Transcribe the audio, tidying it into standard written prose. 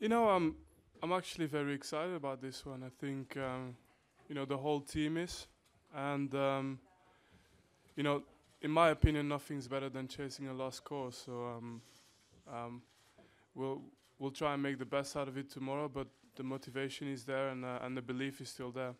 I'm actually very excited about this one. I think, the whole team is. And, in my opinion, nothing's better than chasing a lost cause. So we'll try and make the best out of it tomorrow, but the motivation is there and the belief is still there.